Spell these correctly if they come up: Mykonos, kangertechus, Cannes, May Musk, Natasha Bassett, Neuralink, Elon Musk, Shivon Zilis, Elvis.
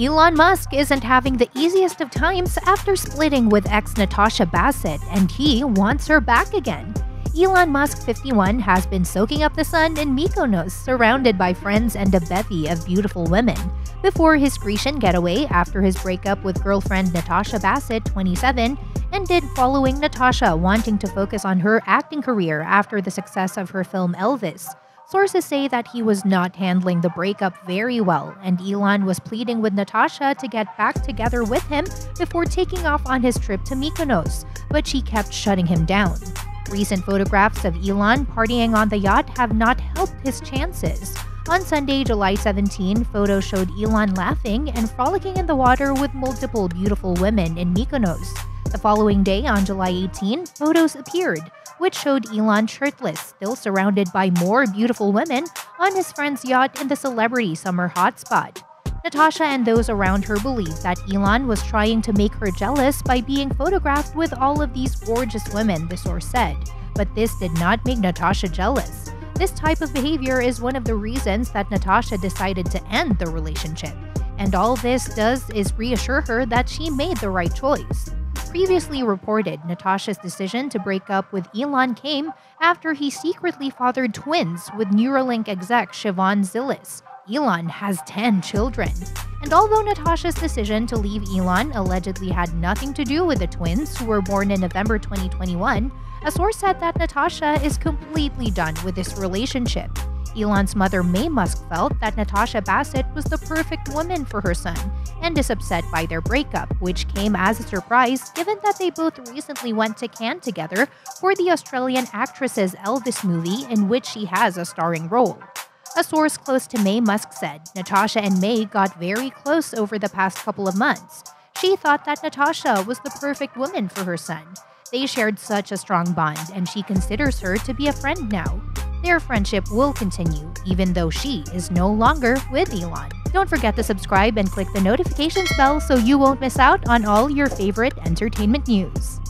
Elon Musk isn't having the easiest of times after splitting with ex Natasha Bassett, and he wants her back again. Elon Musk, 51, has been soaking up the sun in Mykonos, surrounded by friends and a bevy of beautiful women, before his Grecian getaway after his breakup with girlfriend Natasha Bassett, 27, ended following Natasha wanting to focus on her acting career after the success of her film Elvis. Sources say that he was not handling the breakup very well, and Elon was pleading with Natasha to get back together with him before taking off on his trip to Mykonos, but she kept shutting him down. Recent photographs of Elon partying on the yacht have not helped his chances. On Sunday, July 17, photos showed Elon laughing and frolicking in the water with multiple beautiful women in Mykonos. The following day, on July 18, photos appeared, which showed Elon shirtless, still surrounded by more beautiful women, on his friend's yacht in the celebrity summer hotspot. Natasha and those around her believe that Elon was trying to make her jealous by being photographed with all of these gorgeous women, the source said. But this did not make Natasha jealous. This type of behavior is one of the reasons that Natasha decided to end the relationship. And all this does is reassure her that she made the right choice. Previously reported, Natasha's decision to break up with Elon came after he secretly fathered twins with Neuralink exec Shivon Zilis. Elon has 10 children. And although Natasha's decision to leave Elon allegedly had nothing to do with the twins, who were born in November 2021, a source said that Natasha is completely done with this relationship. Elon's mother May Musk felt that Natasha Bassett was the perfect woman for her son and is upset by their breakup, which came as a surprise given that they both recently went to Cannes together for the Australian actress's Elvis movie, in which she has a starring role. A source close to May Musk said, Natasha and May got very close over the past couple of months. She thought that Natasha was the perfect woman for her son. They shared such a strong bond, and she considers her to be a friend now. Their friendship will continue, even though she is no longer with Elon. Don't forget to subscribe and click the notifications bell so you won't miss out on all your favorite entertainment news.